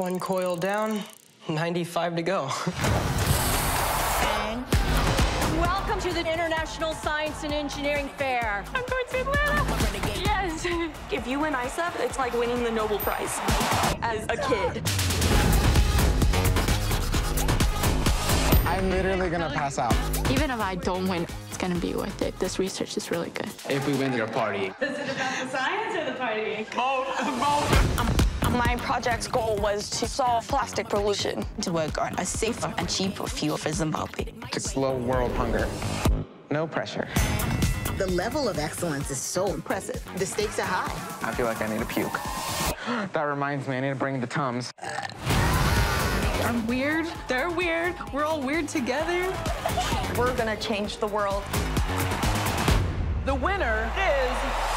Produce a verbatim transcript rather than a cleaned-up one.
One coil down, ninety-five to go. Welcome to the International Science and Engineering Fair. I'm going to Atlanta. Yes. If you win I S E F, it's like winning the Nobel Prize as a kid. I'm literally gonna pass out. Even if I don't win, it's gonna be worth it. This research is really good. If we win, your party. Is it about the science or the party? Both. Both. My project's goal was to solve plastic pollution. To work on a safer and cheaper fuel for Zimbabwe. To slow world hunger. No pressure. The level of excellence is so impressive. The stakes are high. I feel like I need to puke. That reminds me, I need to bring the Tums. I'm weird. They're weird. We're all weird together. We're gonna change the world. The winner is...